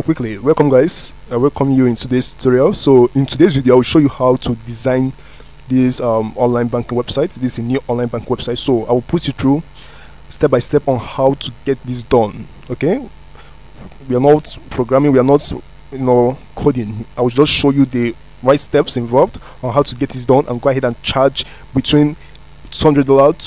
quickly welcome guys. I welcome you in today's tutorial. So in today's video I will show you how to design this online banking website. This is a new online bank website, so I will put you through step by step on how to get this done. Okay, we are not programming, we are not coding. I will just show you the right steps involved on how to get this done and go ahead and charge between $200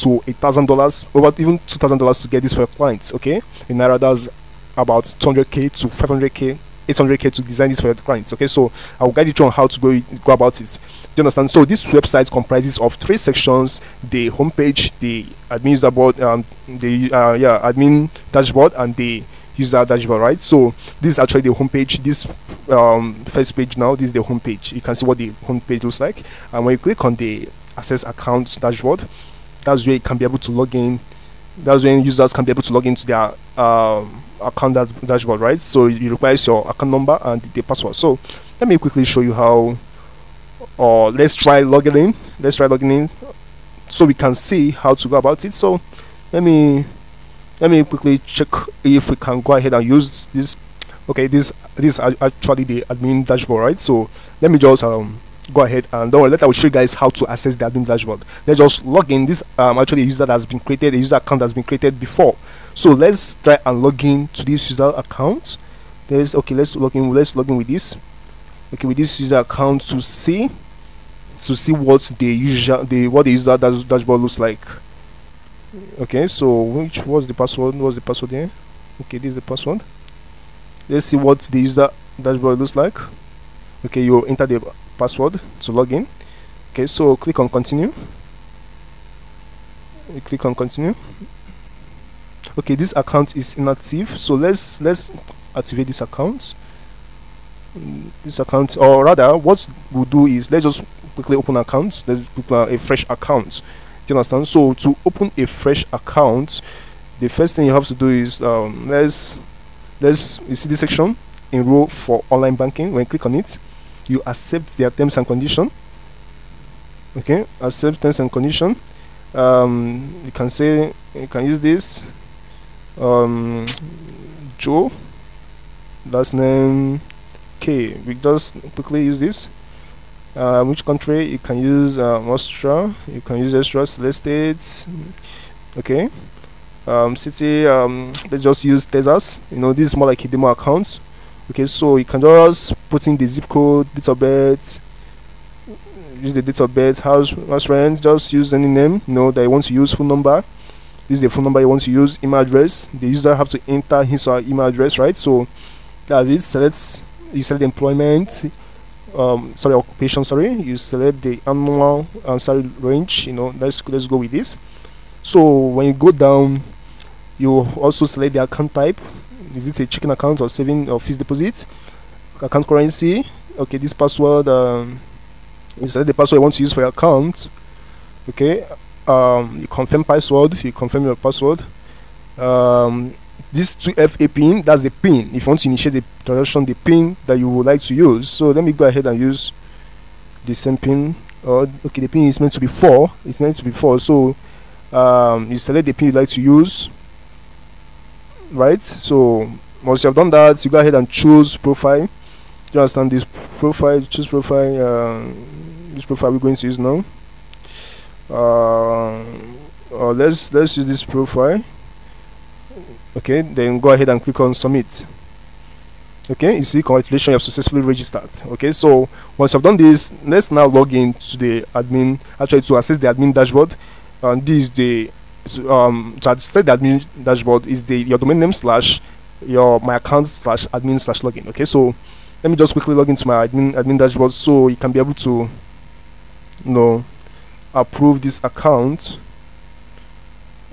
to $1,000 or even $2,000 to get this for clients. Okay, in Naira that's about 200k to 500k 800k to design this for your clients. Okay, so I'll guide you through on how to go about it. Do you understand? So this website comprises of three sections: the homepage, the admin user board, admin dashboard, and the user dashboard, right? So this is actually the homepage. This first page now, this is the homepage. You can see what the homepage looks like, and when you click on the access account dashboard, that's where you can be able to log in. That's when users can be able to log into their account dashboard, right? So it requires your account number and the password. So let me quickly show you how, or let's try logging in. Let's try logging in so we can see how to go about it. So let me quickly check if we can go ahead and use this. Okay, this is actually the admin dashboard, right? So let me just go ahead and don't worry, later I will show you guys how to access the admin dashboard. Let's just log in. This actually a user that has been created, a user account has been created before. So let's try and log in to this user account. There's okay, let's log in with this. Okay, with this user account to see what the user dashboard looks like. Okay, so which was the password? What's the password here? Okay, this is the password. Let's see what the user dashboard looks like. Okay, you enter the password to log in. Okay, so click on continue. You click on continue. Okay, this account is inactive, so let's activate this account. Or rather, what we'll do is let's just quickly open accounts. Let's open a fresh account. Do you understand? So to open a fresh account, the first thing you have to do is you see this section, enroll for online banking. When you click on it, you accept their terms and condition. Okay, accept terms and condition. You can say, you can use this Joe, last name K. We just quickly use this. Which country you can use? Austria. You can use Austria. Select states. Okay. City. Let's just use Texas. You know, this is more like a demo account. Okay, so you can just put in the zip code, date of birth, use the date of birth, house rent, just use any name that you want to use, phone number, use the phone number you want to use, email address. The user have to enter his or her email address, right? So that's it. You select employment, occupation, you select the annual and salary range, let's go with this. So when you go down, you also select the account type. Is it a checking account or saving or fixed deposit? Account currency. Okay, this password. You select the password you want to use for your account. Okay. You confirm password. You confirm your password. This 2FA pin. That's the pin. If you want to initiate the transaction, the pin that you would like to use. So let me go ahead and use the same pin. Okay, the pin is meant to be 4. It's meant to be 4. So you select the pin you'd like to use. Right, so once you have done that, you go ahead and choose profile. You understand this profile? Choose profile. This profile we're going to use now. Let's use this profile. Okay, then go ahead and click on submit. Okay, you see, congratulations, you have successfully registered. Okay, so once you've done this, let's now log in to the admin. Actually, to access the admin dashboard, and this is the to set the admin dashboard is your domain name / your my account / admin / login. Okay, so let me just quickly log into my admin dashboard so you can be able to approve this account.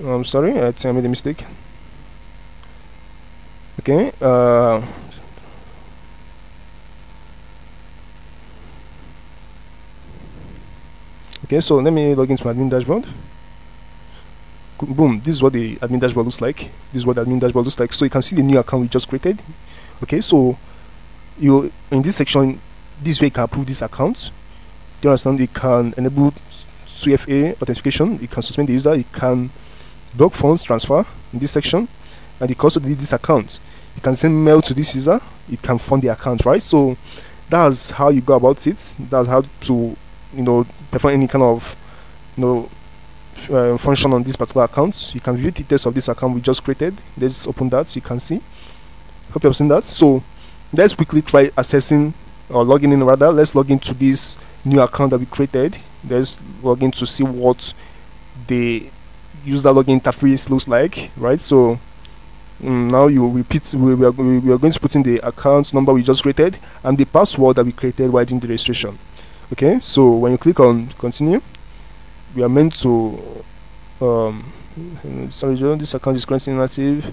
I'm sorry, I think I made a mistake. Okay, so let me log into my admin dashboard. Boom, this is what the admin dashboard looks like. So you can see the new account we just created. Okay, so you in this section, this way you can approve this account. Do you understand? You can enable 2FA authentication, you can suspend the user, you can block funds transfer in this section, and you can also delete this account. You can send mail to this user, it can fund the account, right? So that's how you go about it. That's how to, you know, perform any kind of, you know, function on this particular account. You can view details of this account we just created. Let's open that so you can see. Hope you have seen that. So let's quickly try accessing or logging in, rather. Let's log into this new account that we created. Let's log in to see what the user login interface looks like, right? So now you repeat, we are going to put in the account number we just created and the password that we created while doing the registration. Okay, so when you click on continue, we are meant to sorry John, this account is currently inactive.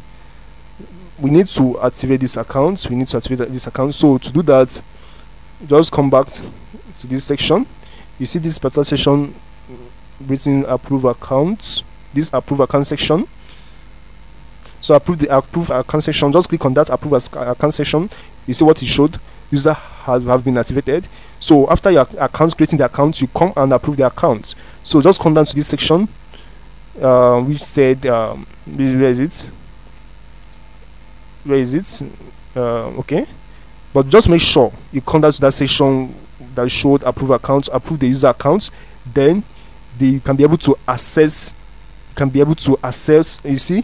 We need to activate this account. So to do that, just come back to this section. You see this particular section written approve accounts, this approve account section. So approve account section, just click on that approve account section. You see what it showed, user have been activated. So after your account, creating the account, you come and approve the account. So just come down to this section which said okay, but just make sure you come down to that section that showed approve account, approve the user account. Then you can be able to access, you see.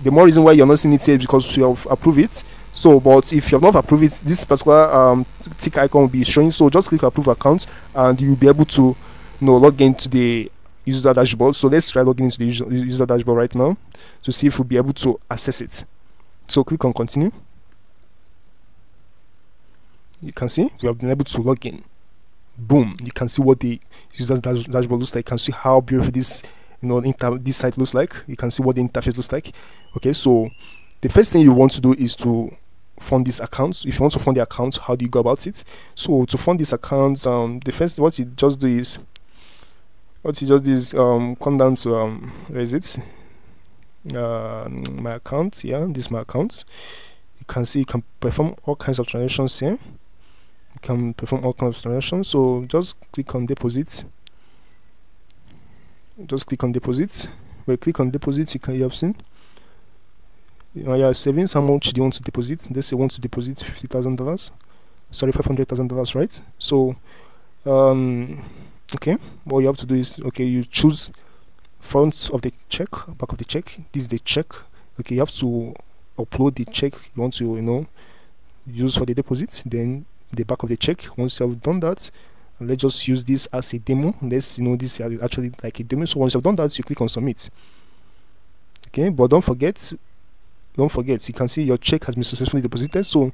The more reason why you're not seeing it here is because you have approved it. So, but if you have not approved it, this particular tick icon will be showing. So just click approve account and you'll be able to, you know, log into the user dashboard. So let's try logging into the user dashboard right now to see if we'll be able to access it. So click on continue. You can see we have been able to log in. Boom! You can see what the user's dashboard looks like. You can see how beautiful this, you know, this site looks like. You can see what the interface looks like. Okay, so the first thing you want to do is to fund this account. If you want to fund the account, how do you go about it? So to fund this account, the first, what you just do is come down to my account. Yeah, this is my account. You can see you can perform all kinds of transactions here. You can perform all kinds of transactions. So just click on deposits. When you click on deposits, you have seen your savings. How much do you want to deposit? Let's say you want to deposit $50,000, sorry, $500,000, right? So okay, what you have to do is, okay, you choose front of the check, back of the check. This is the check. Okay, you have to upload the check you want to, you know, use for the deposit, then the back of the check. Once you have done that, let's just use this as a demo. Let's, you know, this is actually like a demo. So once you've done that, you click on submit. Okay, but don't forget, you can see your check has been successfully deposited. So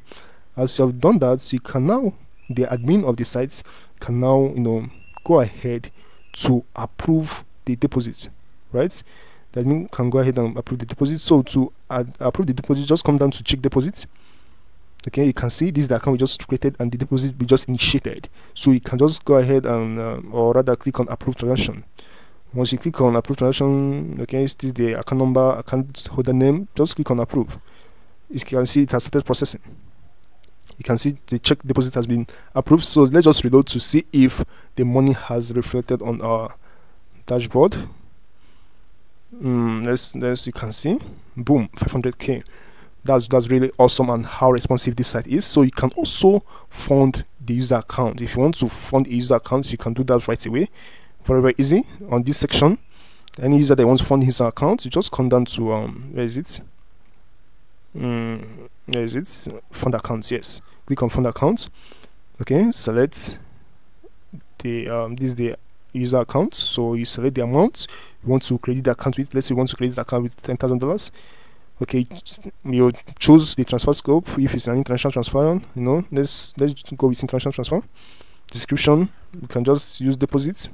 as you have done that, you can now, the admin of the site can now, you know, go ahead to approve the deposit, right? The admin can go ahead and approve the deposit. So to approve the deposit, just come down to check deposits. Okay, you can see this is the account we just created and the deposit we just initiated. So you can just go ahead and or rather click on approve transaction. Once you click on approve transaction, okay, this is the account number, account holder name. Just click on approve. You can see it has started processing. You can see the check deposit has been approved. So let's just reload to see if the money has reflected on our dashboard. You can see, boom, 500k. That's really awesome, and how responsive this site is. So you can also fund the user account. If you want to fund a user account, you can do that right away. Very easy. On this section, any user that wants to fund his account, you just come down to fund accounts. Yes, click on fund accounts. Okay, select the this is the user account. So you select the amount you want to create the account with. Let's say you want to create this account with $10,000. Okay, you choose the transfer scope. If it's an international transfer, you know, let's go with international transfer. Description, you can just use deposits.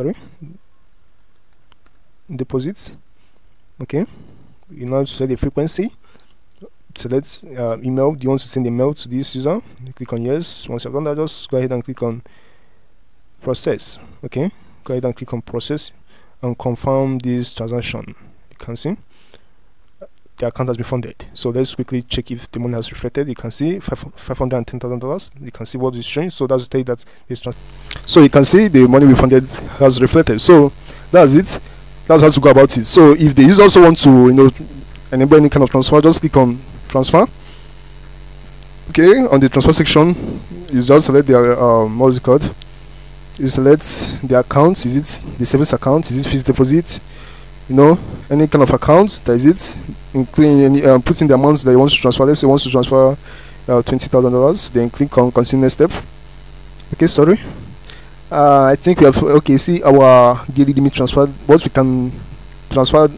Okay, you now select the frequency, select email. Do you want to send a mail to this user? You click on yes. Once you've done that, just go ahead and click on process. Okay, go ahead and click on process and confirm this transaction. Can see the account has been funded. So let's quickly check if the money has reflected. You can see $510,000. You can see what is showing. So that's the that is. So you can see the money we funded has reflected. So that's it. That's how to go about it. So if the user also wants to, you know, enable any kind of transfer, just click on transfer. Okay, on the transfer section, you just select their what's it called? You select the accounts. Is it the savings account? Is it fixed deposit? You know, any kind of accounts. That is it. Including any, put in the amounts that you want to transfer. Let's say you want to transfer $20,000. Then click on continue next step. Okay, sorry. I think we have see our daily limit transfer. What we can transfer,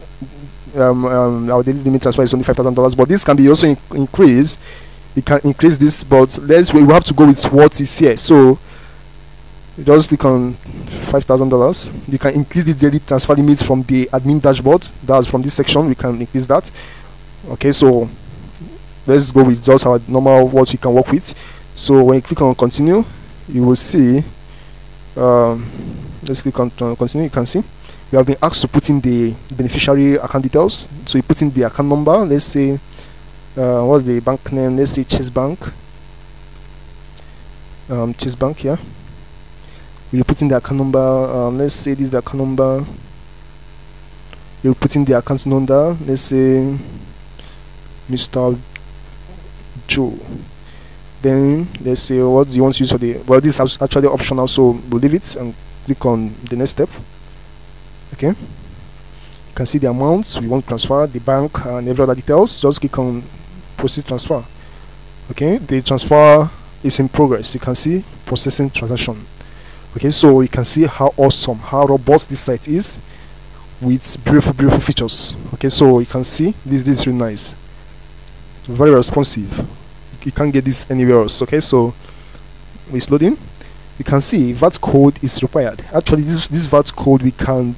our daily limit transfer is only $5,000. But this can be also increased. We can increase this, but we have to go with what is here. So just click on $5,000. You can increase the daily transfer limits from the admin dashboard. That's from this section. We can increase that. Okay, so let's go with just our normal what we can work with. So when you click on continue, you will see. Let's click on continue. You can see we have been asked to put in the beneficiary account details. So you put in the account number. Let's say what's the bank name? Let's say Chase Bank. Chase Bank here. Yeah. You put in the account number. Let's say this is the account number. You put in the account number. Let's say Mr. Joe. Then let's say what do you want to use for the. Well, this is actually optional, so we'll leave it and click on the next step. Okay, you can see the amounts we want to transfer, the bank, and every other details. Just click on proceed transfer. Okay, the transfer is in progress. You can see processing transaction. Okay, so you can see how awesome, how robust this site is, with beautiful, beautiful features. Okay, so you can see this is really nice, very responsive. You can't get this anywhere else. Okay, so we're loading. You can see VAT code is required. Actually, this VAT code we can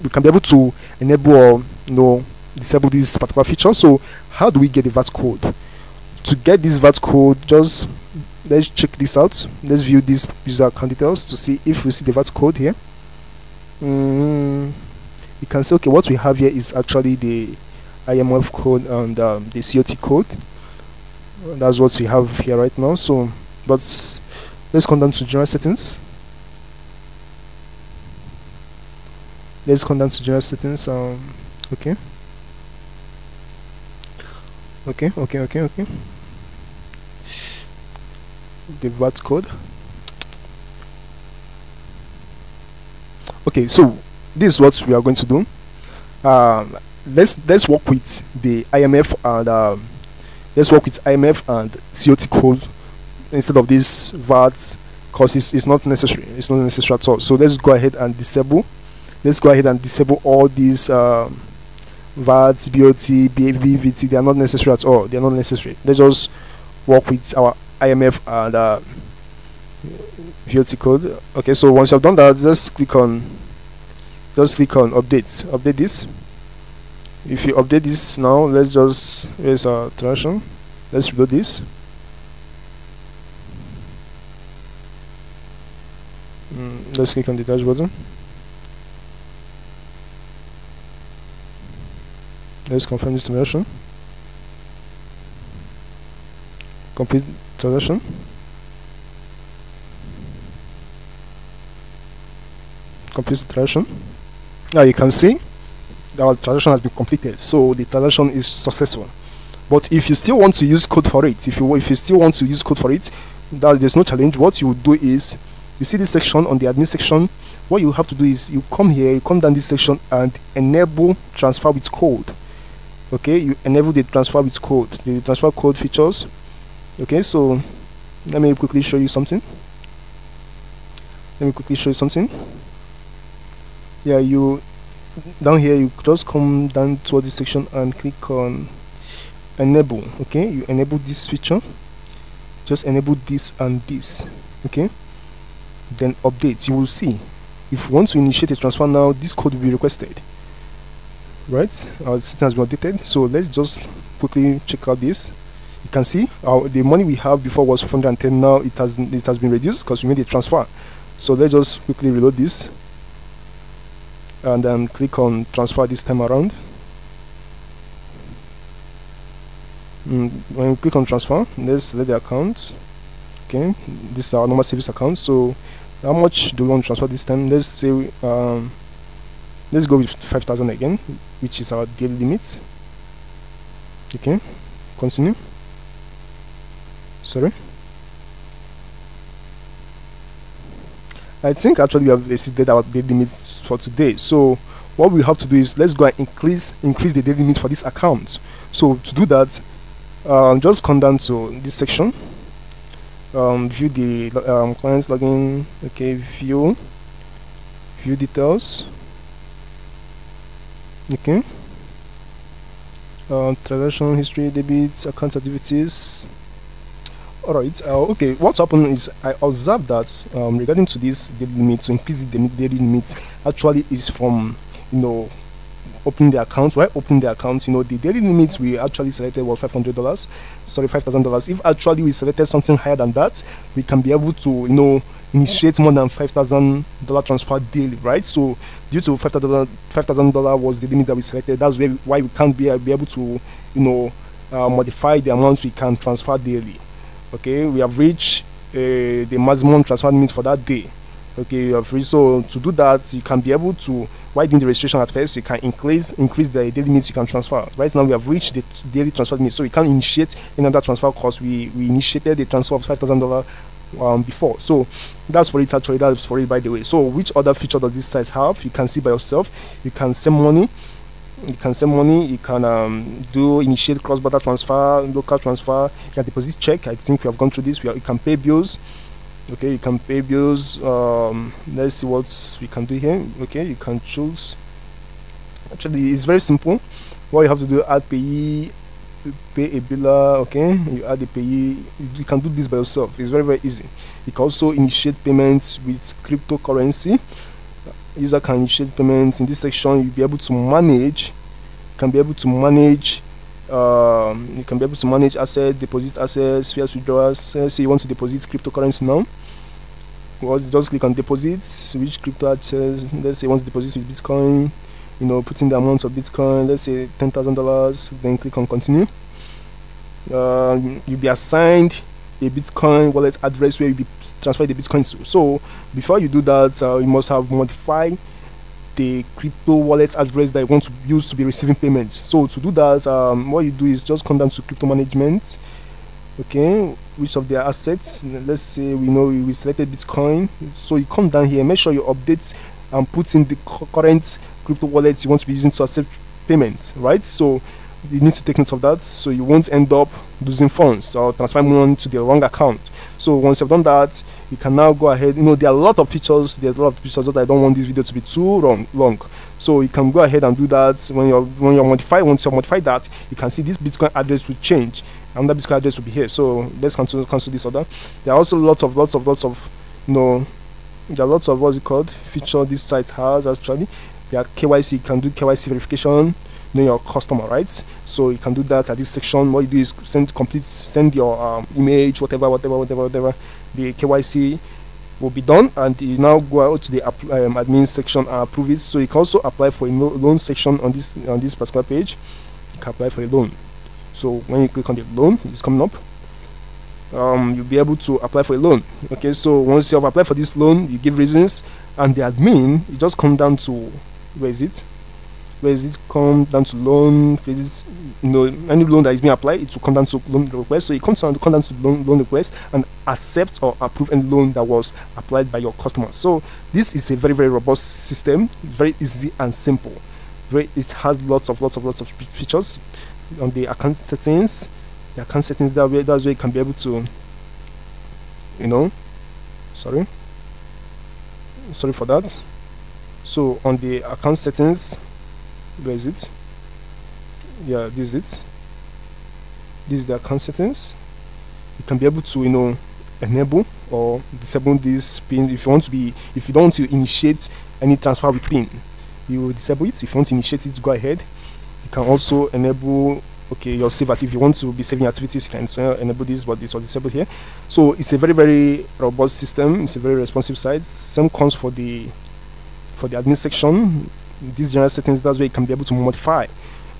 be able to enable or disable this particular feature. So how do we get the VAT code? To get this VAT code, just let's check this out. Let's view these user account details to see if we see the VAT code here. You can see, okay, what we have here is actually the IMF code and the COT code. That's what we have here right now. So, but let's come down to general settings. Let's come down to general settings. Okay. The VAT code. Okay, so this is what we are going to do. Let's work with the IMF and let's work with IMF and COT code instead of this VAT, because it's not necessary. It's not necessary at all. So let's go ahead and disable. Let's go ahead and disable all these VAT, BOT, BVT. They are not necessary at all. They are not necessary. Let's just work with our IMF and VAT code. Okay, so once you've done that, just click on update. Update this. If you update this now, let's just raise our transaction. Let's reload this. Let's click on the dash button. Let's confirm this transaction. Complete transaction. Complete transaction. Now you can see our transaction has been completed, so the transaction is successful. But if you still want to use code for it, if you still want to use code for it, that there's no challenge. What you would do is, you see this section on the admin section. What you have to do is you come here, you come down this section and enable transfer with code. Okay, you enable the transfer with code, the transfer code features. Okay, so let me quickly show you something. Yeah, you down here, you just come down to this section and click on enable. Okay, you enable this feature, just enable this and this. Okay, then update. You will see if once we initiate a transfer now, this code will be requested, right? Our system has been updated. So let's just quickly check out this. You can see the money we have before was 410. Now it has been reduced because we made a transfer. So let's just quickly reload this and then click on transfer this time around. When you click on transfer, let's select the account. Okay, this is our normal service account. So how much do we want to transfer this time? Let's say let's go with 5,000 again, which is our daily limit. Okay, continue. Sorry, I think actually we have exceeded our daily limits for today. So what we have to do is let's go and increase the daily limits for this account. So to do that, just come down to this section, view the client's login. Okay, view details. Okay, transaction history, debits, account activities. All right. Okay. What's happened is I observed that regarding to this daily limit, to increase the daily limits, actually is from, you know, opening the account. Why opening the account? You know, the daily limits we actually selected was $500. Sorry, $5,000. If actually we selected something higher than that, we can be able to, you know, initiate more than $5,000 transfer daily, right? So due to $5,000 was the limit that we selected. That's why we can't be able to, you know, modify the amounts we can transfer daily. Okay, we have reached the maximum transfer limit for that day. Okay, so to do that, you can be able to widen the registration at first. You can increase the daily limits you can transfer. Right now, we have reached the daily transfer limit, so we can initiate another transfer because we initiated the transfer of $5,000 before. So that's for it. Actually, that's for it. By the way, so which other feature does this site have? You can see by yourself. You can send money. You can send money. You can initiate cross-border transfer, local transfer. You can deposit check. I think we have gone through this. You can pay bills. Okay, you can pay bills. Let's see what we can do here. Okay, you can choose. Actually, it's very simple. What you have to do: add payee, pay a biller. Okay, you add the payee. You can do this by yourself. It's very easy. You can also initiate payments with cryptocurrency. User can initiate payments. In this section, you'll be able to manage. You can be able to manage assets, deposit assets, fiat withdrawals. Say you want to deposit cryptocurrency now. Well, just click on deposits. Which crypto assets? Let's say you want to deposit with Bitcoin. You know, put in the amounts of Bitcoin. Let's say $10,000. Then click on continue. You'll be assigned a Bitcoin wallet address where you transfer the Bitcoin to. So before you do that, you must have modified the crypto wallet address that you want to use to be receiving payments. So to do that, what you do is just come down to crypto management. Okay, which of their assets? Let's say we selected Bitcoin. So you come down here, make sure you update and put in the current crypto wallet you want to be using to accept payments. Right. So you need to take note of that, so you won't end up losing funds or transferring money to the wrong account. So once you've done that, you can now go ahead. You know, there are a lot of features. That I don't want this video to be too long. So you can go ahead and do that. Once you modify that, you can see this Bitcoin address will change, and that Bitcoin address will be here. So let's cancel this order. There are also lots of there are lots of feature this site has actually. There are KYC. You can do KYC verification. Know your customer, right? So you can do that at this section. What you do is send your image, whatever. The KYC will be done, and you now go out to the admin section and approve it. So you can also apply for a loan section on this particular page. You can apply for a loan. So when you click on the loan, it's coming up. You'll be able to apply for a loan. Okay, so once you have applied for this loan, you give reasons, and the admin, you just come down to come down to loan, please, any loan that is being applied, it will come down to loan request. So it comes down to loan request and accept or approve any loan that was applied by your customer. So this is a very robust system, very easy and simple. It has lots of features on the account settings. The account settings, that's where you can be able to, sorry for that. So on the account settings. Where is it? Yeah, this is it. This is the account settings. You can be able to, enable or disable this pin if you want to be. If you don't want to initiate any transfer with pin, you will disable it. If you want to initiate it, go ahead. You can also enable. Okay, your save activity. If you want to be saving activities, you can enable this, but this was disabled here. So it's a very robust system. It's a very responsive site. Same comes for the admin section. These general settings, that's where you can be able to modify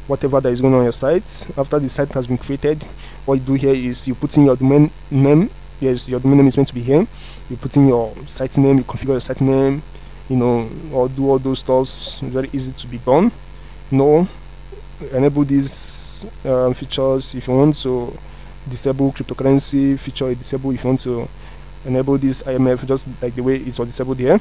whatever that is going on your site. After the site has been created, what you do here is you put in your domain name. Yes, your domain name is meant to be here. You put in your site name, you configure your site name, or do all those stuff. Very easy to be done. enable these features if you want to disable cryptocurrency feature, disable if you want to enable this IMF, just like the way it was disabled here.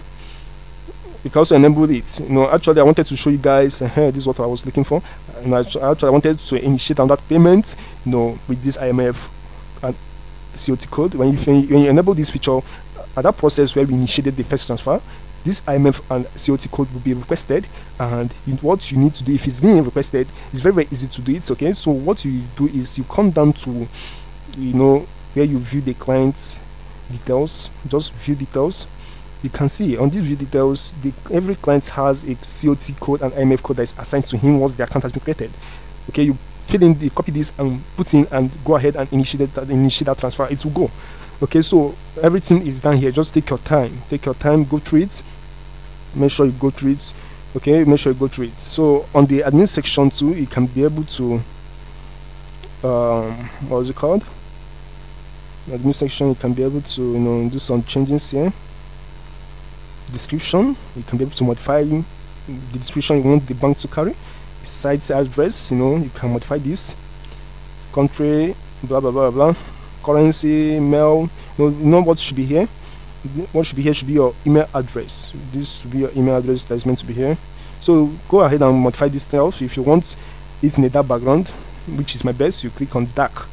You can also enable it. You know, actually I wanted to show you guys this is what I was looking for, and actually I wanted to initiate another payment, you know, with this IMF and COT code. When you enable this feature at that process where we initiated the first transfer, this IMF and COT code will be requested, and what you need to do, if it's being requested, it's very, very easy to do it. Okay, so what you do is you come down to, you know, where you view the client's details, just view details. You can see on these view details, every client has a COT code and IMF code that is assigned to him once the account has been created. Okay, you fill in, copy this and put in, and go ahead and initiate that transfer. It will go. Okay, so everything is done here. Just take your time. Take your time. Go through it. Make sure you go through it. Okay, make sure you go through it. So on the admin section too, you can be able to what is it called? The admin section. You can be able to, you know, do some changes here. Description. You can be able to modify the description you want the bank to carry. Site address. You know, you can modify this. Country. Blah blah blah blah. Currency, mail, you know what should be here. What should be here should be your email address. This should be your email address that is meant to be here. So go ahead and modify this stuff. If you want it in a dark background, which is my best, you click on dark.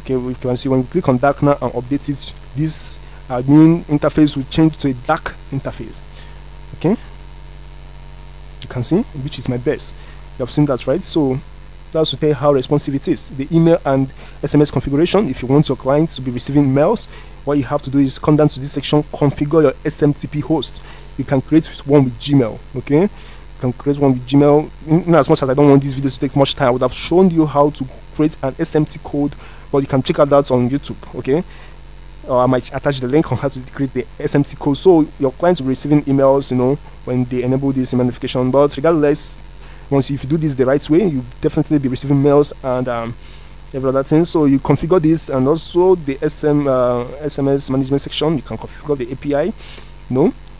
Okay, we can see when you click on dark now and update it, this admin interface will change to a dark interface. Okay, you can see which is my best. You have seen that, right? So that will tell you how responsive it is. The email and SMS configuration. If you want your clients to be receiving mails, what you have to do is come down to this section, configure your SMTP host. You can create one with Gmail. Okay, you can create one with Gmail. As much as I don't want these videos to take much time, I would have shown you how to create an SMTP code, but you can check out that on YouTube. Okay, I might attach the link on how to create the SMTP code, so your clients will be receiving emails, you know, when they enable this email notification. But regardless, if you do this the right way, you definitely be receiving mails and every other thing. So you configure this, and also the SMS management section. You can configure the API.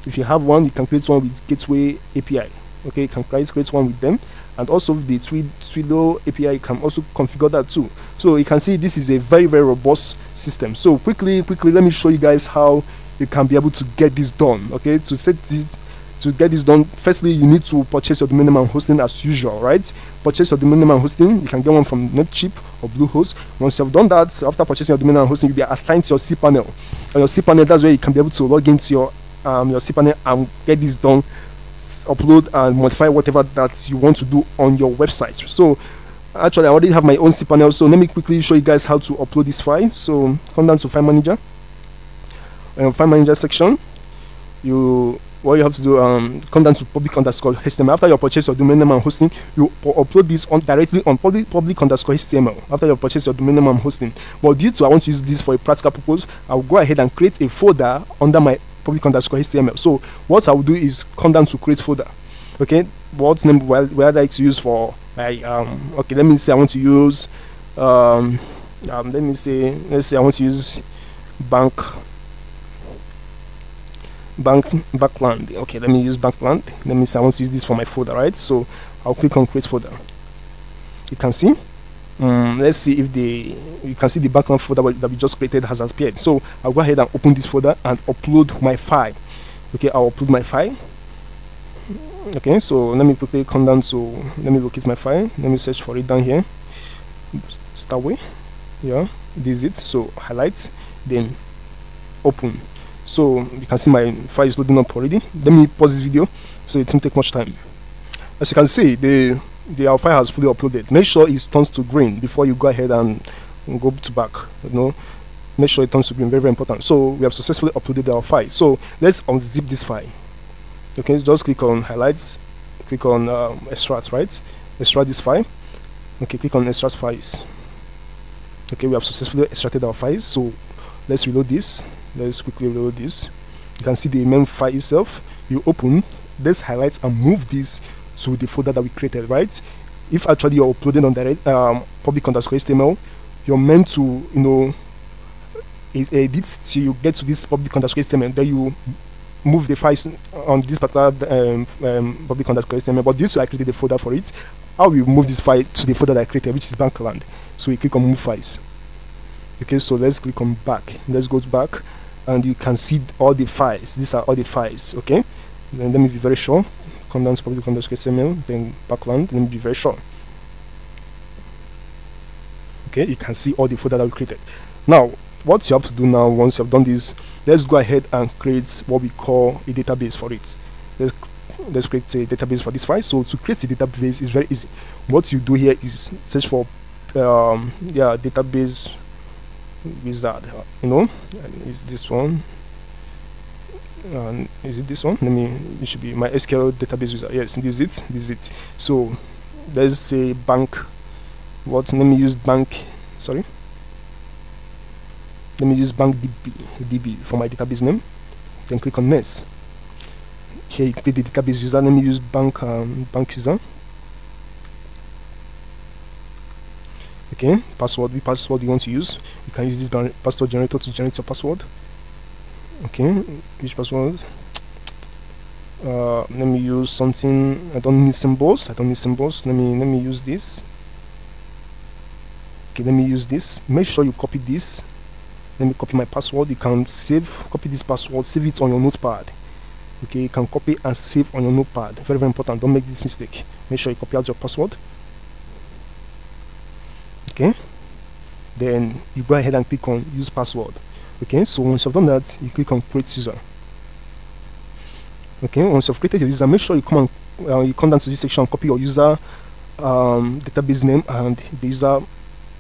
If you have one, you can create one with Gateway API. Okay, you can create one with them, and also the Twilio API. You can also configure that too. So you can see this is a very, very robust system. So quickly, let me show you guys how you can be able to get this done. Okay, to set this. To get this done, firstly you need to purchase your domain name and hosting as usual, right? Purchase your domain name and hosting. You can get one from Netchip or Bluehost. Once you have done that, after purchasing your domain name and hosting, you'll be assigned to your cPanel. On your cPanel, that's where you can be able to log into your cPanel and get this done, upload and modify whatever that you want to do on your website. So actually I already have my own cPanel, so let me quickly show you guys how to upload this file. So come down to File Manager, and File Manager section, what you have to do, come down to public_HTML. After you purchase your domain name and hosting, you upload this on directly on public_HTML. After you purchase your domain name and hosting, but due to I want to use this for a practical purpose, I'll go ahead and create a folder under my public_HTML. So what I'll do is come down to create folder. Okay, what name where I like to use for my okay, let me say I want to use let me say, let's say I want to use backland. Okay, let me use backland. Let me say I want to use this for my folder, right? So I'll click on create folder. You can see let's see if you can see the background folder that we just created has appeared. So I'll go ahead and open this folder and upload my file. Okay, I'll upload my file. Okay, so let me quickly come down to, let me locate my file, let me search for it down here. Start with, yeah, this is it. So highlight, then open. So you can see my file is loading up already. Let me pause this video so it won't take much time. As you can see, our file has fully uploaded. Make sure it turns to green before you go ahead and go to back. You know, make sure it turns to green. Very, very important. So we have successfully uploaded our file. So let's unzip this file. Okay, just click on highlights, click on extract, right? Extract this file. Okay, click on extract files. Okay, we have successfully extracted our files. So let's reload this. Let's quickly reload this. You can see the main file itself. You open this highlights and move this to the folder that we created, right? If actually you're uploading on direct public_HTML, you're meant to, you know, edit till you get to this public_HTML. Then you move the files on this particular public_HTML. But this, I created a folder for it. I will move this file to the folder that I created, which is Bankland. So we click on move files. Okay, so let's click on back. Let's go back, and you can see all the files. These are all the files. Okay, then let me be very sure. Come down to public_xml, then Bankland. Let me be very sure. Okay, you can see all the folder that we created. Now, what you have to do now, once you have done this, let's go ahead and create what we call a database for it. Let's create a database for this file. So to create a database is very easy. What you do here is search for database wizard, you know, is this one, and is it this one? Let me, it should be MySQL database wizard. Yes, this is it, this is it. So let's say bank, what, let me use bank, sorry, let me use bank db for my database name, then click on next. Here you click the database user. Let me use bank bank user. Okay, password. Which password you want to use? You can use this password generator to generate your password. Okay, which password? Let me use something. I don't need symbols. I don't need symbols. Let me use this. Okay, let me use this. Make sure you copy this. Let me copy my password. You can save. Copy this password. Save it on your notepad. Okay, you can copy and save on your notepad. Very, very important. Don't make this mistake. Make sure you copy out your password. Okay, then you go ahead and click on use password. Okay, so once you've done that, you click on create user. Okay, once you've created your user, make sure you come and you come down to this section, copy your user database name and the user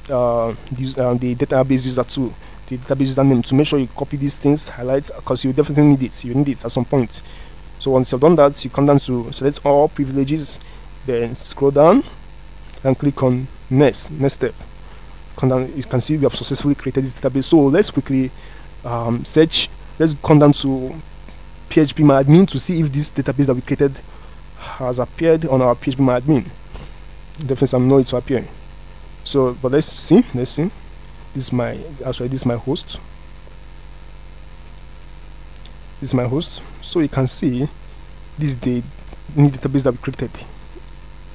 the database user too, the database username. To make sure you copy these things, highlights, because you definitely need it. You need it at some point. So once you've done that, you come down to select all privileges, then scroll down and click on next step. Come down, you can see we have successfully created this database. So let's quickly search. Let's come down to PHP My Admin to see if this database that we created has appeared on our PHP My Admin. Definitely I'm not to appear. So but let's see, let's see. This is my, actually this is my host. This is my host. So you can see this is the new database that we created.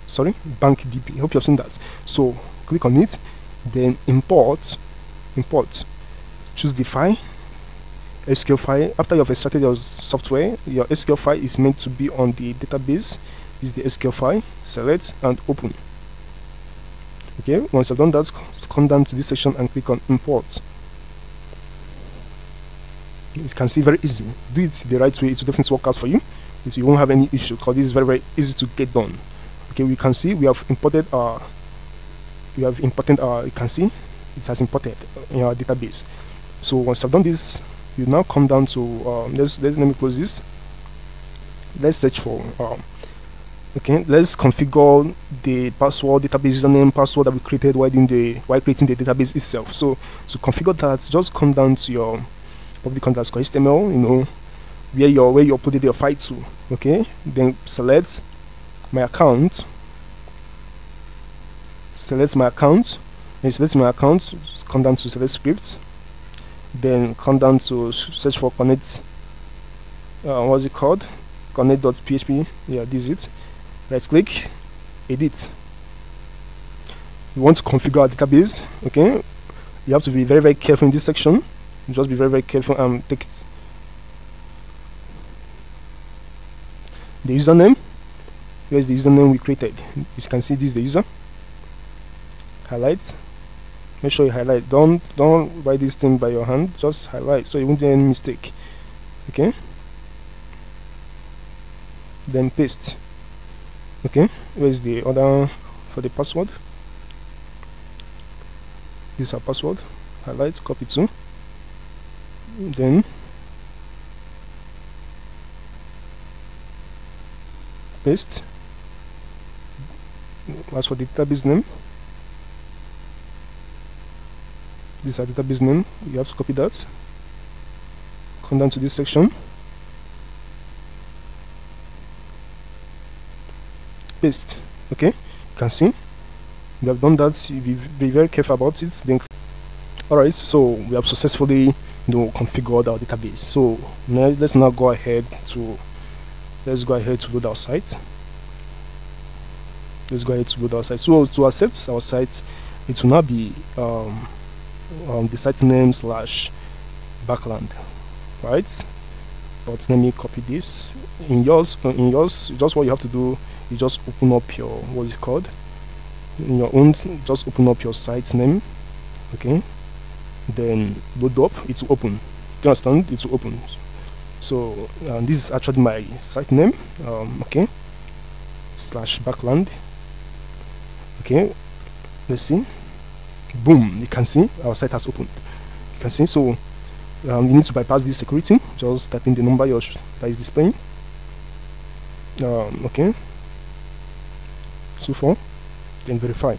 Sorry, BankDB. Hope you have seen that. So click on it, then import, choose the file, SQL file. After you have extracted your software, your SQL file is meant to be on the database. This is the SQL file. Select and open. Okay, once you've done that, come down to this section and click on import. You can see, very easy. Do it the right way, it will definitely work out for you. So you won't have any issue, because this is very, very easy to get done. Okay, we can see we have imported our, you can see it has imported in our database. So once I've done this, you now come down to let me close this. Let's search for okay, let's configure the password, database username, password that we created while creating the database itself. So to configure that, just come down to your public_HTML, you know, where you uploaded your file to. Okay, then select my account, come down to select script, then come down to search for connect, connect.php. yeah, this is it. Right click, edit. You want to configure a database. Okay, you have to be very, very careful in this section. Just be very, very careful and take it, the username. Here's the username we created. You can see this is the user. Highlight. Make sure you highlight. Don't write this thing by your hand. Just highlight so you won't do any mistake. Okay. Then paste. Okay. Where's the other for the password? This is our password. Highlight. Copy to. Then paste. As for the database name, this is our database name. You have to copy that. Come down to this section. Paste. Okay, you can see we have done that. You be very careful about it. Then, alright, so we have successfully, you know, configured our database. So now let's now go ahead to load our site. Let's go ahead to go to our site. So to access our site, it will now be the site name slash backland, right? But let me copy this. In yours, just what you have to do is just open up your, what's it called? In your own, just open up your site's name, okay? Then load up, it's open. Do you understand? It's open. So this is actually my site name, okay? Slash backland, okay? Let's see. Boom! You can see our site has opened. You can see. So you need to bypass this security. Just type in the number that is displaying. Okay. 24. Then verify.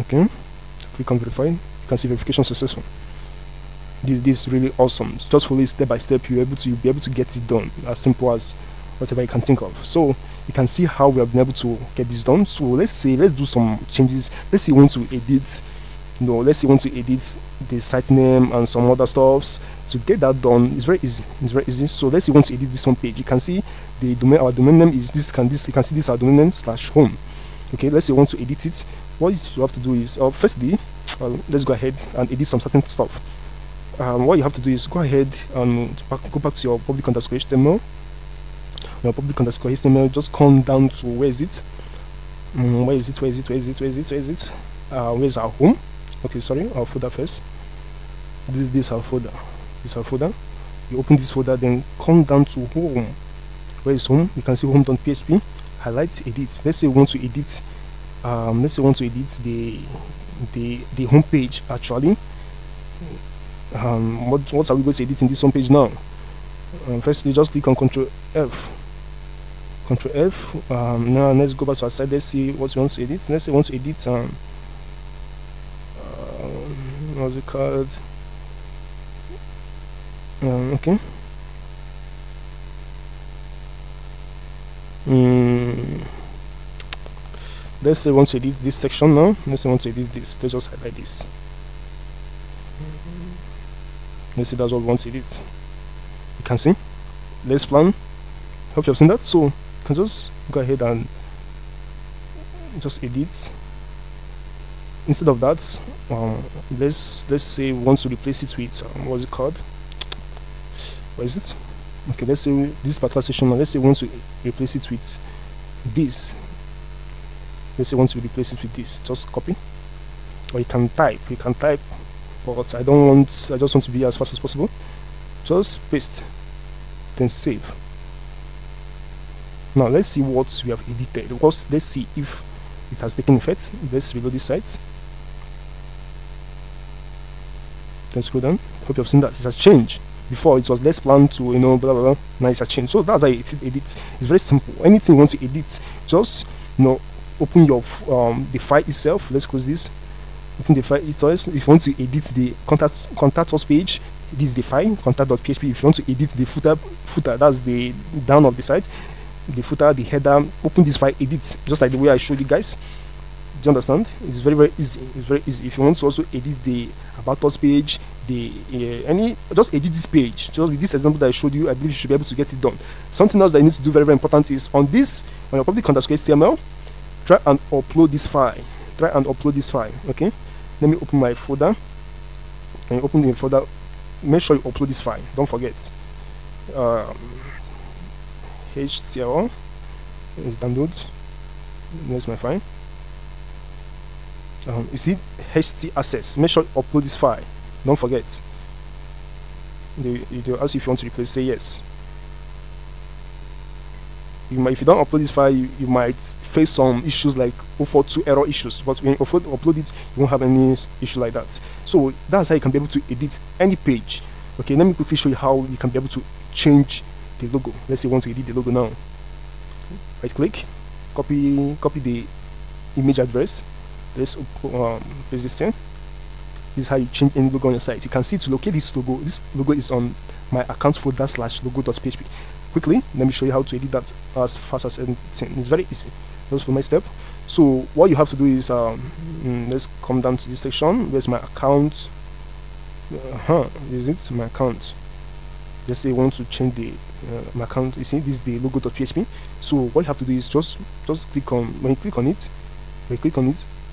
Okay. Click on verify. You can see verification successful. This is really awesome. Just follow it step by step. You'll be able to get it done. As simple as whatever you can think of. So you can see how we have been able to get this done. So let's do some changes. Let's say we want to edit, the site name and some other stuffs. To get that done, it's very easy. So let's say we want to edit this home page. You can see the domain. Our domain name is this. You can see this our domain name slash home. Okay. Let's say we want to edit it. What you have to do is firstly, let's go ahead and edit some certain stuff. What you have to do is go ahead and go back to your public underscore HTML. Your public underscore HTML, just come down to where is it, where's our home? Okay, sorry, our folder first. This is our folder. You open this folder, then come down to home. Where is home? You can see home.php, highlight, edit. Let's say we want to edit the home page actually. What are we going to edit in this home page now? Firstly, just click on Ctrl F. Now let's go back to our site. Let's see what we want to edit. Let's say we want to edit what's it called? Okay. Let's say we want to edit this section now. Let's say we want to edit this. Let's just highlight this. Let's see, that's what we want to edit. You can see. Let's plan. Hope you have seen that. So you can just go ahead and just edit. Instead of that, let's say we want to replace it with what's it called? Where is it? Okay, let's say this particular section. Let's say we want to replace it with this. Let's say we want to replace it with this. Just copy, or you can type. You can type, but I don't want. I just want to be as fast as possible. Just paste, then save. Now let's see what we have edited. Let's see if it has taken effect. Let's reload this site. Then scroll down. Hope you have seen that. It's a change. Before it was let's plan to, blah blah blah. Now it's a change. So that's how you edit. It's very simple. Anything you want to edit, just open your the file itself. Let's close this. Open the file itself. If you want to edit the contact us page, this is the file contact.php. If you want to edit the footer, that's the down of the site. The footer, the header, open this file, edit, just like the way I showed you guys. Do you understand? It's very, very easy. It's very easy. If you want to also edit the about us page, just edit this page. So with this example that I showed you, I believe you should be able to get it done. Something else that you need to do very, very important is on your public underscore HTML, try and upload this file. Okay. Let me open my folder. And open the folder. Make sure you upload this file. Don't forget. HTML is download. Where's my file? You see htaccess. Make sure you upload this file. Don't forget. They ask if you want to replace. Say yes. If you don't upload this file, you might face some issues like 042 error issues. But when you upload it, you won't have any issue like that. So that's how you can be able to edit any page. Okay, let me quickly show you how you can be able to change the logo. Let's say we want to edit the logo now. Right click, copy the image address. Let's paste this in. This is how you change any logo on your site. You can see to locate this logo. This logo is on my account folder slash logo.php. Quickly, let me show you how to edit that as fast as anything. It's very easy. That's for my step. So what you have to do is let's come down to this section. Where's my account? Is it my account? Let's say I want to change the my account. You see, this is the logo.php. So what you have to do is just click on, when you click on it,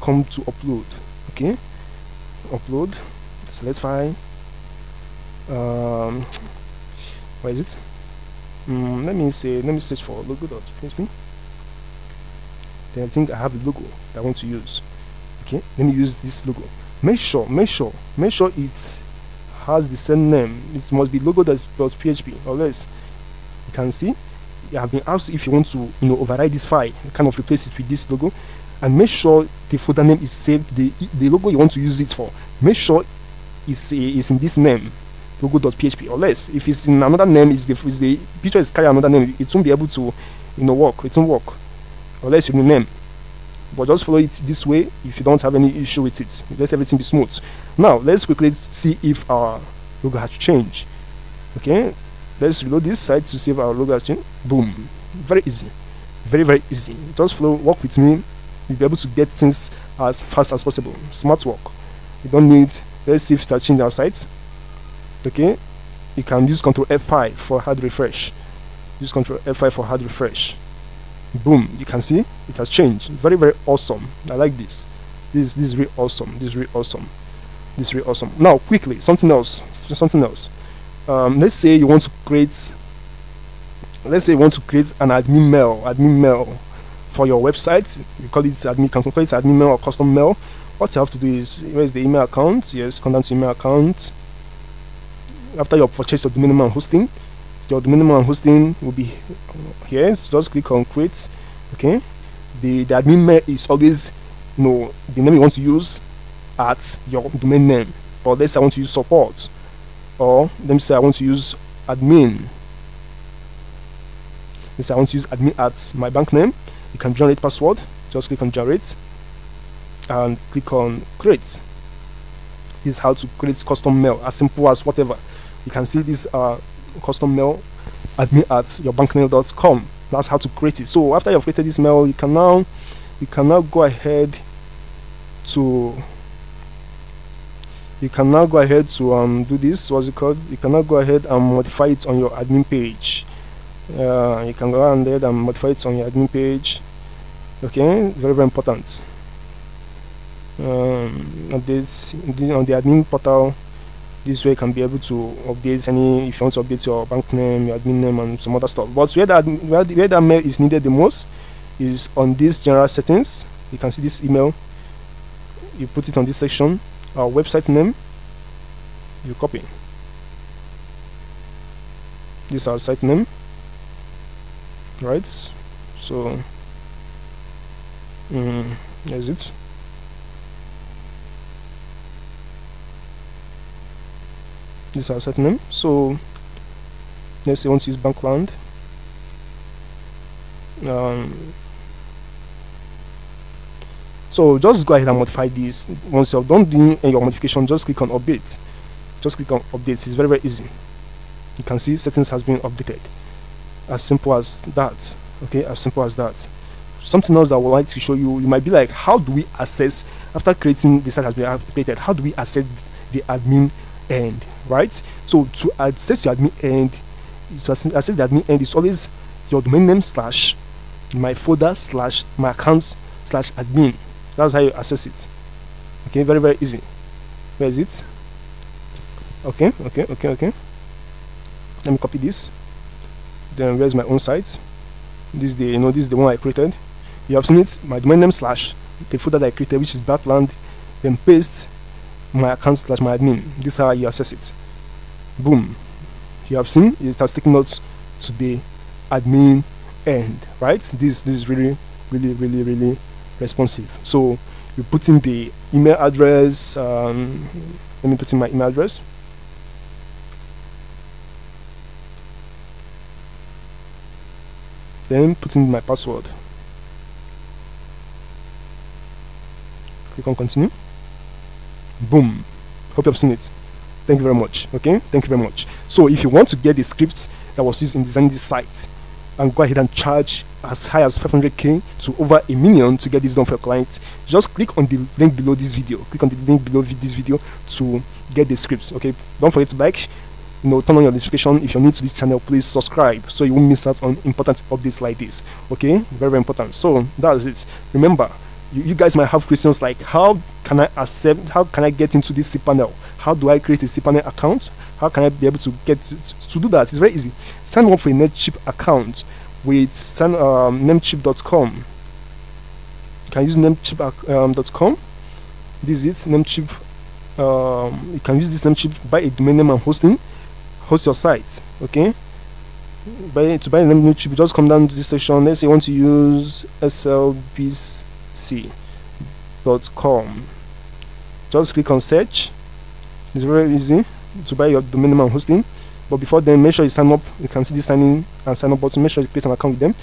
come to upload. Okay, upload, select file. Where is it? Let me search for logo.php. Then I think I have a logo that I want to use. Okay, let me use this logo. Make sure it has the same name. It must be logo.php, or less. You can see I have been asked if you want to, you know, override this file, kind of replace it with this logo, and make sure the folder name is saved. The logo you want to use it for, make sure it's in this name, logo.php, or less. If it's in another name, if the picture is carrying another name, it won't be able to, you know, work. It won't work, unless you rename. But just follow it this way if you don't have any issue with it. Let everything be smooth. Now let's quickly see if our logo has changed. Okay, let's reload this site to see if our logo has changed. Boom, very easy, very easy. Just follow, work with me. You'll be able to get things as fast as possible. Smart work. You don't need. Let's see if it has changed our site. Okay, you can use Ctrl F5 for hard refresh. Use Ctrl F5 for hard refresh. Boom, you can see it has changed. Very awesome. I like this. This is really awesome. This is really awesome. Now quickly, something else. Let's say you want to create, an admin mail for your website. You call it admin, can call it admin mail or custom mail. What you have to do is, where's the email account? Yes, contact email account. After you purchase your domain name and hosting, your domain name and hosting will be here. So just click on create. Okay, the admin mail is always, you know, the name you want to use at your domain name. Or let's say I want to use support, or let me say I want to use admin. Let's say I want to use admin at my bank name. You can generate password. Just click on generate and click on create. This is how to create custom mail, as simple as whatever. You can see this custom mail admin at yourbankmail.com. That's how to create it. So after you've created this mail, you can now go ahead to do this. What's it called? You can now go ahead and modify it on your admin page. You can go ahead and modify it on your admin page. Okay, very important. On the admin portal, this way you can be able to update any, if you want to update your bank name, your admin name, and some other stuff. But where that mail is needed the most is on these general settings. You can see this email, you put it on this section. Our website name, you copy this is our site name, right? So there's it. This is our site name. So let's say I want to use Bankland. So just go ahead and modify this. Once you're done doing your modification, just click on update. It's very easy. You can see settings has been updated. As simple as that. Okay, as simple as that. Something else that I would like to show you. You might be like, how do we access, after creating the site has been created, how do we access the admin end, right? So to access your admin end, is always your domain name slash my folder slash my accounts slash admin. That's how you access it. Okay, very easy. Where is it? Okay. Let me copy this. Then where's my own site? This is the one I created. You have seen it. My domain name slash the folder that I created, which is Backland. Then paste my account slash my admin. This is how you access it. Boom, you have seen it has taken us to the admin end, right? This is really responsive. So you put in the email address. Let me put in my email address. Then put in my password. Click on continue. Boom. Hope you've seen it. Thank you very much. Okay, thank you very much. So if you want to get the script that was used in designing this site, and go ahead and charge as high as 500k to over $1 million to get this done for your client, just click on the link below this video. Click on the link below this video to get the scripts. Okay, don't forget to like, turn on your notification. If you're new to this channel, please subscribe so you won't miss out on important updates like this. Okay, very, very important. So that's it. Remember, you guys might have questions like, how can I accept, how can I get into this cPanel? How do I create a cPanel account? How can I be able to get to do that? It's very easy. Sign up for a Namecheap account with Namecheap.com. You can use Namecheap.com. This is Namecheap. You can use this Namecheap, buy a domain name and hosting, host your site. Okay. To buy a Namecheap, just come down to this section. Let's say you want to use slbc.com. Just click on search. It's very easy to buy your domain name and hosting. But before then, make sure you sign up. You can see the sign in and sign up button. Make sure you create an account with them.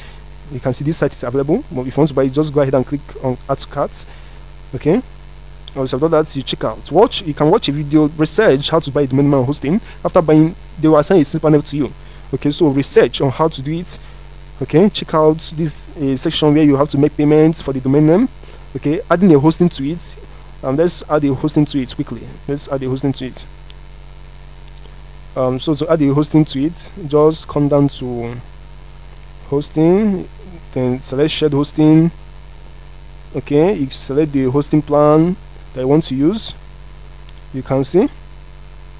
You can see this site is available. But if you want to buy it, just go ahead and click on add to cart. Okay. Once you've done that, you check out. You can watch a video, research how to buy domain name and hosting. After buying, they will assign a cPanel to you. Okay, so research on how to do it. Okay, check out this section where you have to make payments for the domain name. Okay, adding a hosting to it. Let's add a hosting to it quickly. Let's add a hosting to it. So to add a hosting to it, just come down to hosting, then select shared hosting. Okay, you select the hosting plan that you want to use. You can see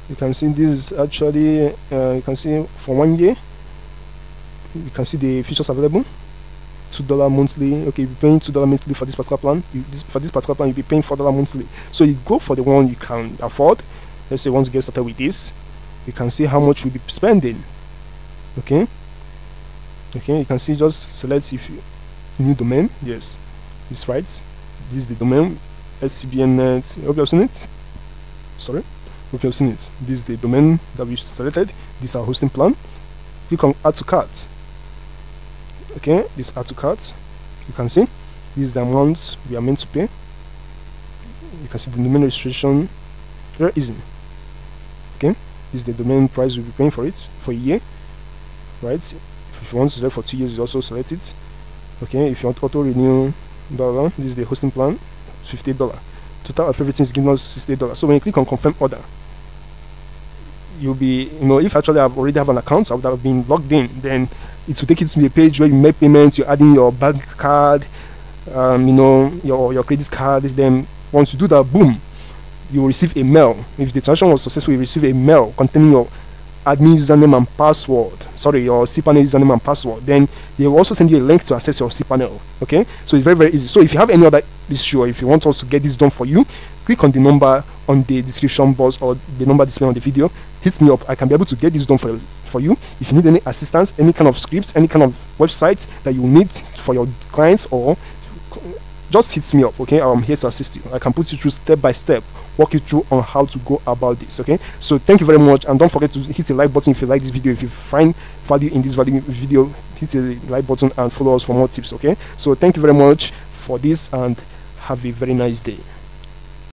this is actually you can see for 1 year. You can see the features available. $2 monthly. Okay, you'll be paying $2 monthly for this particular plan. You'll be paying $4 monthly. So you go for the one you can afford. Let's say once you get started with this, you can see how much you'll be spending. Okay, you can see, just select if you new domain. Yes, it's right. This is the domain scbnnet. Hope you have seen it. Sorry, hope you have seen it. This is the domain that we selected. This is our hosting plan. Click on add to cart. Okay, this add to cart. You can see this is the amount we are meant to pay. You can see the domain registration. Very easy. Okay, this is the domain price we'll be paying for it for a year. Right? If you want to select for 2 years, you also select it. Okay, if you want to auto renew, this is the hosting plan, $50. Total of everything is giving us $60. So when you click on confirm order, you'll be, if actually I've already have an account, I would have been logged in. Then it will take you to a page where you make payments. You're adding your bank card, your credit card. Then once you do that, boom, you will receive a mail. If the transaction was successful, you receive a mail containing your admin username and password. Sorry, your cPanel username and password. Then they will also send you a link to access your cPanel. Okay, so it's very, very easy. So if you have any other issue, or if you want us to get this done for you, click on the number on the description box or the number displayed on the video. Hit me up. I can be able to get this done for you. If you need any assistance, any kind of scripts, any kind of websites that you need for your clients, or just hit me up. Okay, I'm here to assist you. I can put you through step by step, walk you through on how to go about this. Okay, so thank you very much, and don't forget to hit the like button if you like this video. If you find value in this video, hit the like button and follow us for more tips. Okay, so thank you very much for this, and have a very nice day.